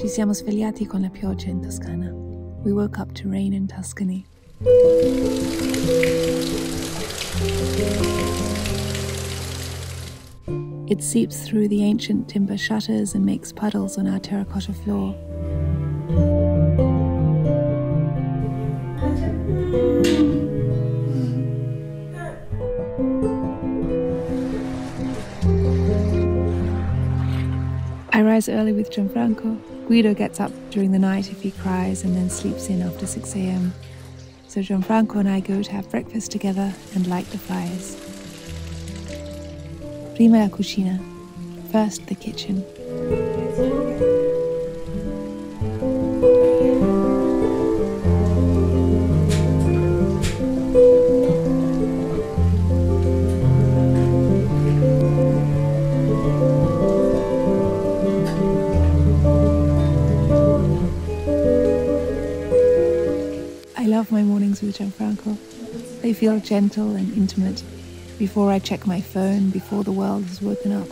Ci siamo svegliati con la pioggia in Toscana. We woke up to rain in Tuscany. It seeps through the ancient timber shutters and makes puddles on our terracotta floor. I rise early with Gianfranco. Guido gets up during the night if he cries and then sleeps in after 6 a.m. So Gianfranco and I go to have breakfast together and light the fires. Prima la cucina, first the kitchen. I love my mornings with Gianfranco. They feel gentle and intimate. Before I check my phone, before the world has woken up.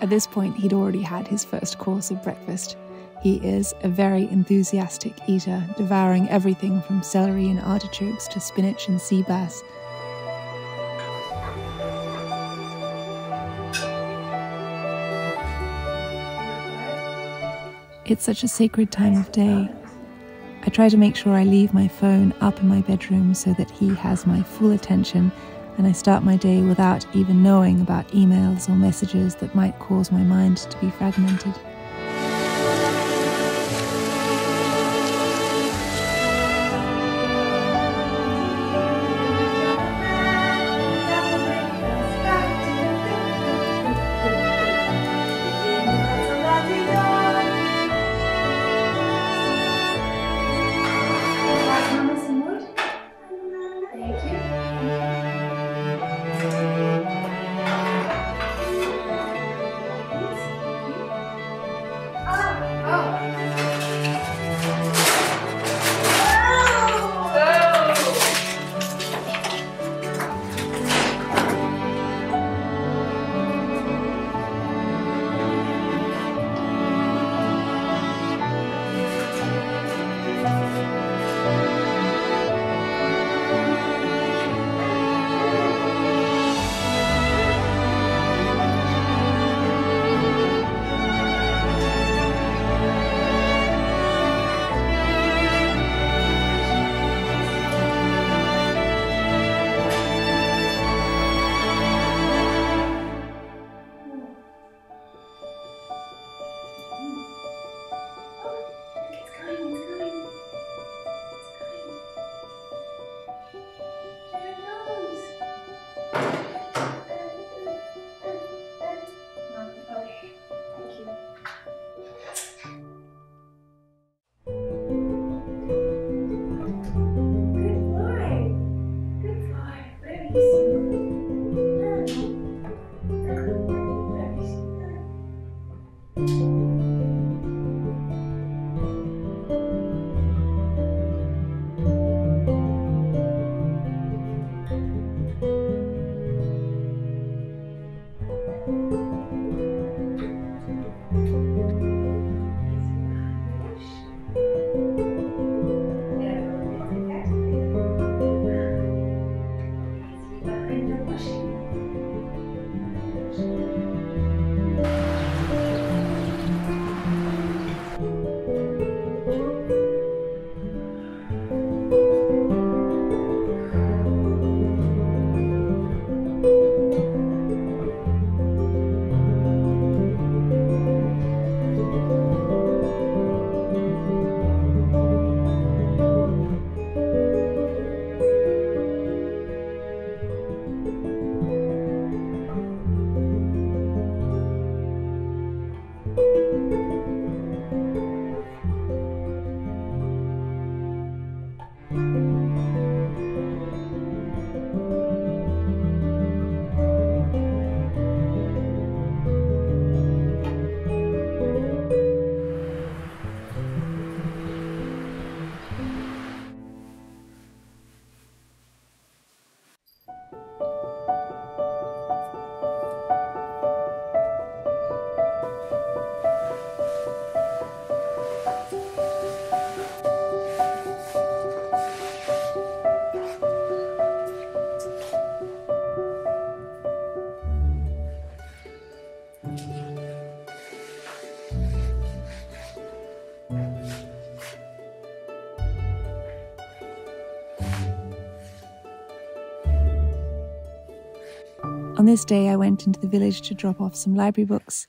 At this point, he'd already had his first course of breakfast. He is a very enthusiastic eater, devouring everything from celery and artichokes to spinach and sea bass. It's such a sacred time of day. I try to make sure I leave my phone up in my bedroom so that he has my full attention, and I start my day without even knowing about emails or messages that might cause my mind to be fragmented. On this day, I went into the village to drop off some library books.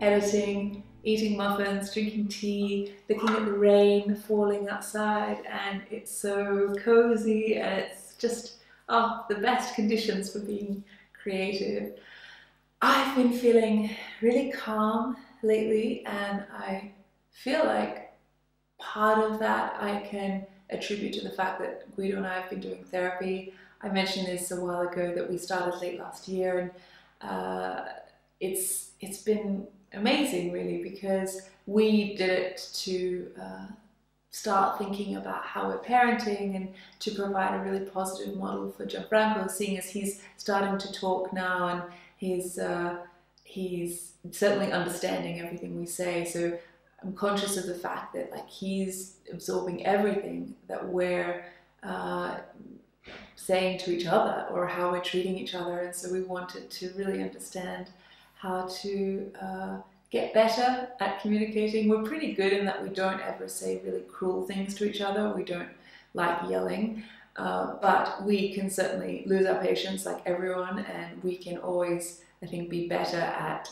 Editing, eating muffins, drinking tea, looking at the rain falling outside, and it's so cozy, and it's just the best conditions for being creative. I've been feeling really calm lately, and I feel like part of that I can attribute to the fact that Guido and I have been doing therapy. I mentioned this a while ago that we started late last year, and it's been amazing, really, because we did it to start thinking about how we're parenting and to provide a really positive model for Gianfranco, seeing as he's starting to talk now and he's certainly understanding everything we say. So I'm conscious of the fact that, like, he's absorbing everything that we're saying to each other or how we're treating each other, and so we wanted to really understand how to get better at communicating. We're pretty good in that we don't ever say really cruel things to each other. We don't like yelling, but we can certainly lose our patience like everyone, and we can always, I think, be better at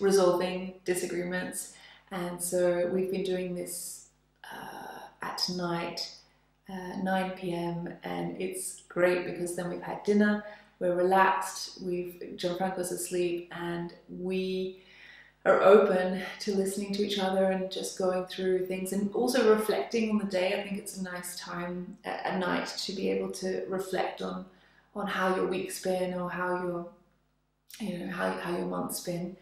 resolving disagreements. And so we've been doing this at night, 9 p.m, and it's great because then we've had dinner. We're relaxed, Gianfranco's asleep, and we are open to listening to each other and just going through things and also reflecting on the day. I think it's a nice time at night to be able to reflect on how your week's been, or how your, how your month's been.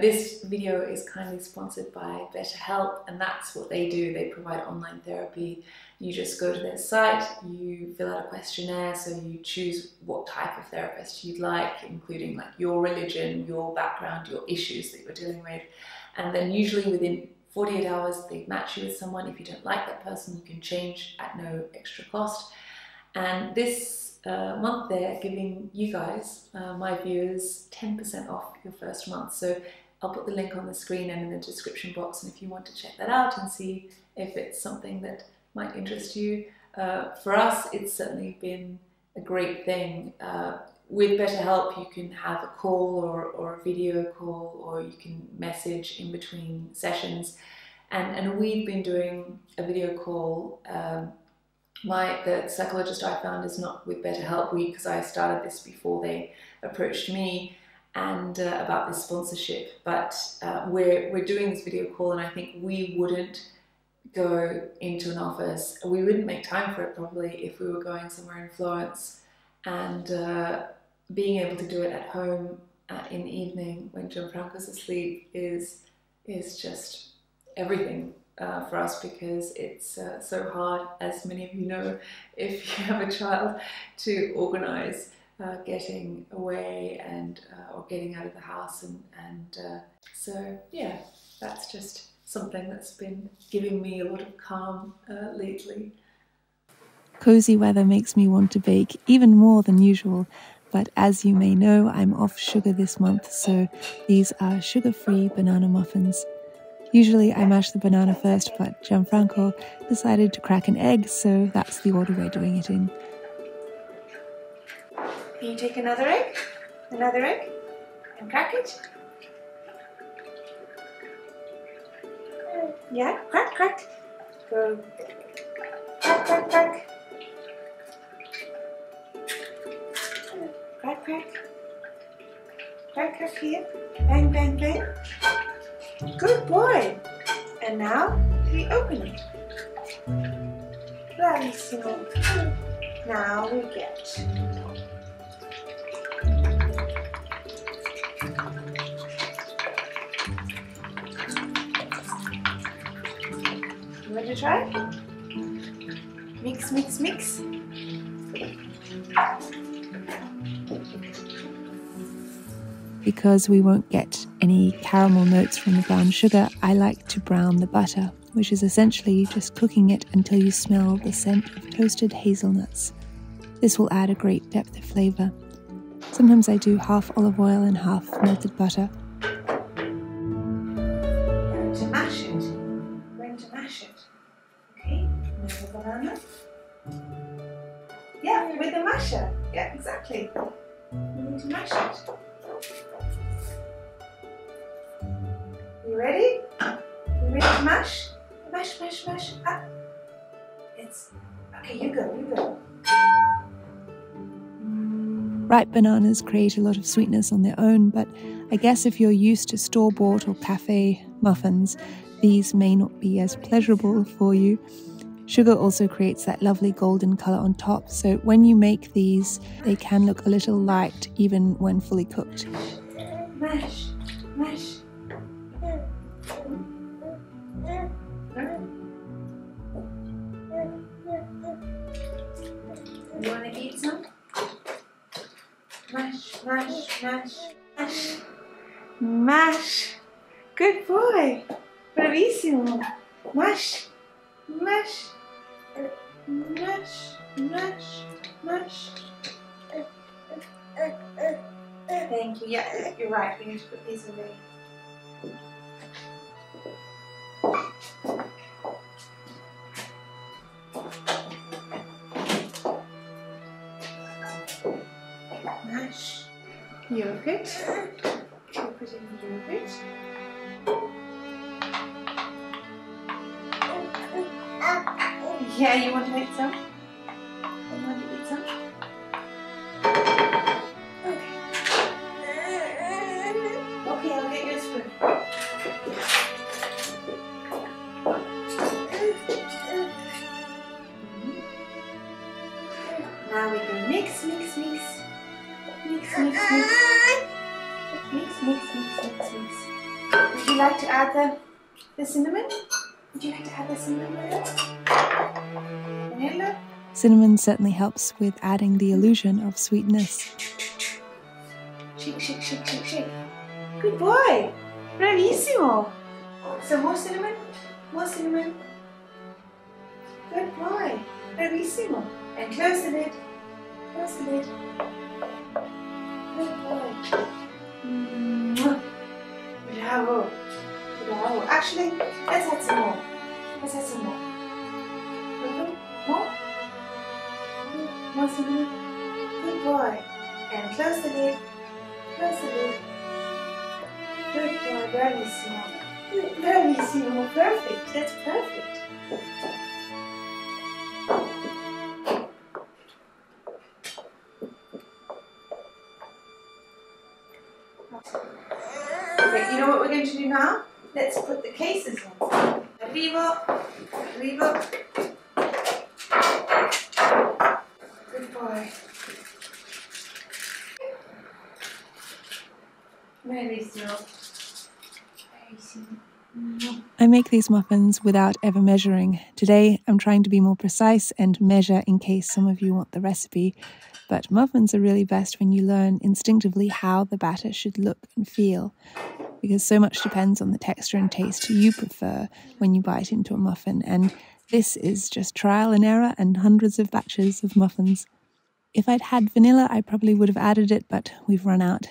This video is kindly sponsored by BetterHelp, and that's what they do. They provide online therapy. You just go to their site, you fill out a questionnaire, so you choose what type of therapist you'd like, including like your religion, your background, your issues that you're dealing with. And then usually within 48 hours, they match you with someone. If you don't like that person, you can change at no extra cost. And this month they're giving you guys, my viewers, 10% off your first month. So I'll put the link on the screen and in the description box, and if you want to check that out and see if it's something that might interest you. For us, it's certainly been a great thing. With BetterHelp, you can have a call or a video call, or you can message in between sessions. And we've been doing a video call. The psychologist I found is not with BetterHelp, because I started this before they approached me and about this sponsorship, but we're doing this video call, and I think we wouldn't go into an office. We wouldn't make time for it probably if we were going somewhere in Florence, and being able to do it at home in the evening when Gianfranco's asleep is just everything. For us, because it's so hard, as many of you know, if you have a child, to organise getting away and or getting out of the house, and so yeah, that's just something that's been giving me a lot of calm lately. Cozy weather makes me want to bake even more than usual, but as you may know, I'm off sugar this month, so these are sugar-free banana muffins. Usually I mash the banana first, but Gianfranco decided to crack an egg, so that's the order we're doing it in. Can you take another egg, and crack it? Yeah, crack, crack. Go. Crack, crack, crack. Crack, crack. Crack, crack here. Bang, bang, bang. Good boy. And now we open it. Very small. Now we get. You want to try? Mix, mix, mix. Because we won't get any caramel notes from the brown sugar, I like to brown the butter, which is essentially just cooking it until you smell the scent of toasted hazelnuts. This will add a great depth of flavour. Sometimes I do half olive oil and half melted butter. Banana. Yeah, with the masher. Yeah, exactly. You need to mash it. You ready? You ready to mash? Mash, mash, mash. Ah. It's okay. You go. You go. Ripe bananas create a lot of sweetness on their own, but I guess if you're used to store-bought or cafe muffins, these may not be as pleasurable for you. Sugar also creates that lovely golden colour on top, so when you make these, they can look a little light even when fully cooked. Mash, mash. You want to eat some? Mash, mash, mash, mash. Mash. Good boy. Bravissimo. Mash. Mash, mash, mash, mash. Thank you. Yeah, you're right. We need to put these away. Mash. Yoke it. Put it in the yoke. Yeah, you want to make some? You want to eat some? Okay. Okay, I'll get you a spoon. Now we can mix, mix, mix. Mix, mix, mix. Mix, mix, mix, mix, mix. Would you like to add the cinnamon? Would you like to add the cinnamon? Cinnamon certainly helps with adding the illusion of sweetness. Shake, shake, shake, shake, shake. Good boy! Bravissimo! So more cinnamon? More cinnamon. Good boy! Bravissimo! And close the lid. Close the lid. Good boy. Bravo! Bravo! Actually, let's add some more. Let's add some more. More cinnamon. Good boy. And close the lid. Close the lid. Good boy. Very small. Very small. Perfect. That's perfect. Okay, you know what we're going to do now? Let's put the cases on. Arrivo. Arrivo. I make these muffins without ever measuring. Today I'm trying to be more precise and measure in case some of you want the recipe, but muffins are really best when you learn instinctively how the batter should look and feel, because so much depends on the texture and taste you prefer when you bite into a muffin, and This is just trial and error and hundreds of batches of muffins. If I'd had vanilla, I probably would have added it, but we've run out.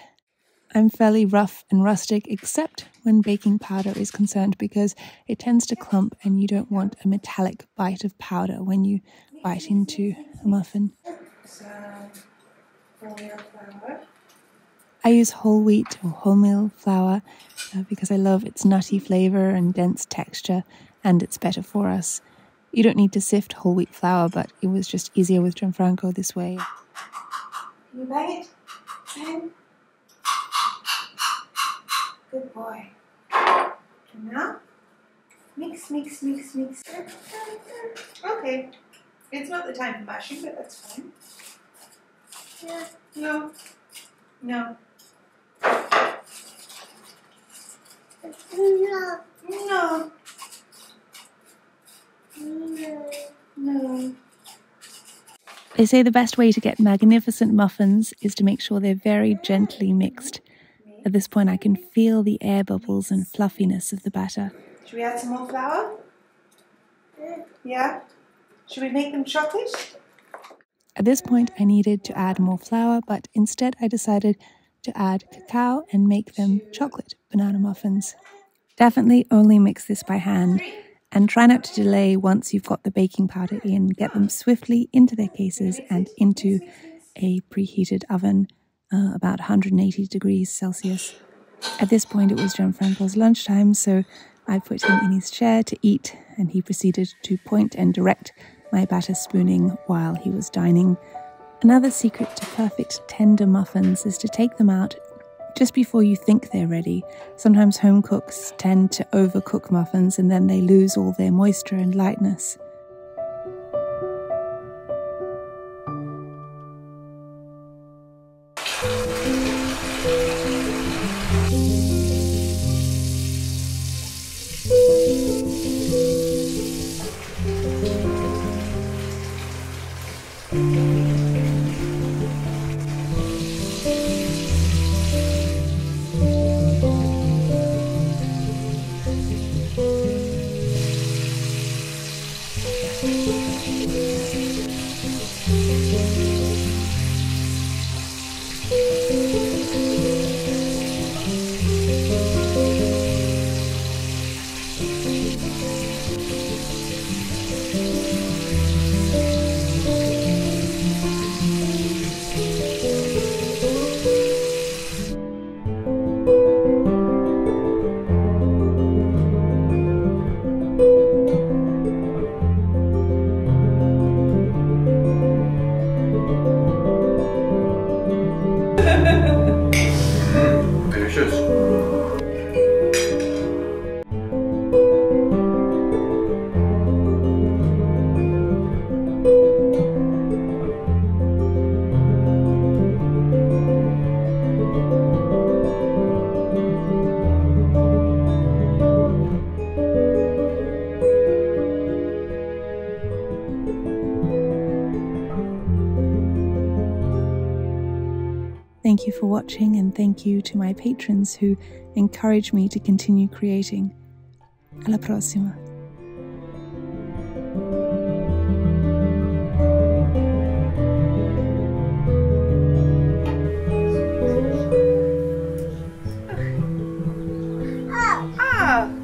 I'm fairly rough and rustic, except when baking powder is concerned, because it tends to clump and you don't want a metallic bite of powder when you bite into a muffin. So, wholemeal flour. I use whole wheat or wholemeal flour because I love its nutty flavour and dense texture, and it's better for us. You don't need to sift whole wheat flour, but it was just easier with Gianfranco this way. Can you bang it? Bang. Good boy. And now, mix. Okay. It's not the time for mashing, but that's fine. Yeah. No. No. They say the best way to get magnificent muffins is to make sure they're very gently mixed. At this point I can feel the air bubbles and fluffiness of the batter. Should we add some more flour? Yeah? Should we make them chocolate? At this point I needed to add more flour, but instead I decided to add cacao and make them chocolate banana muffins. Definitely only mix this by hand, and try not to delay once you've got the baking powder in. Get them swiftly into their cases and into a preheated oven about 180 degrees Celsius. At this point it was Gianfranco's lunchtime, so I put him in his chair to eat, and he proceeded to point and direct my batter spooning while he was dining. Another secret to perfect tender muffins is to take them out just before you think they're ready. Sometimes home cooks tend to overcook muffins and then they lose all their moisture and lightness. Thank you for watching, and thank you to my patrons who encourage me to continue creating. Alla prossima. Ah!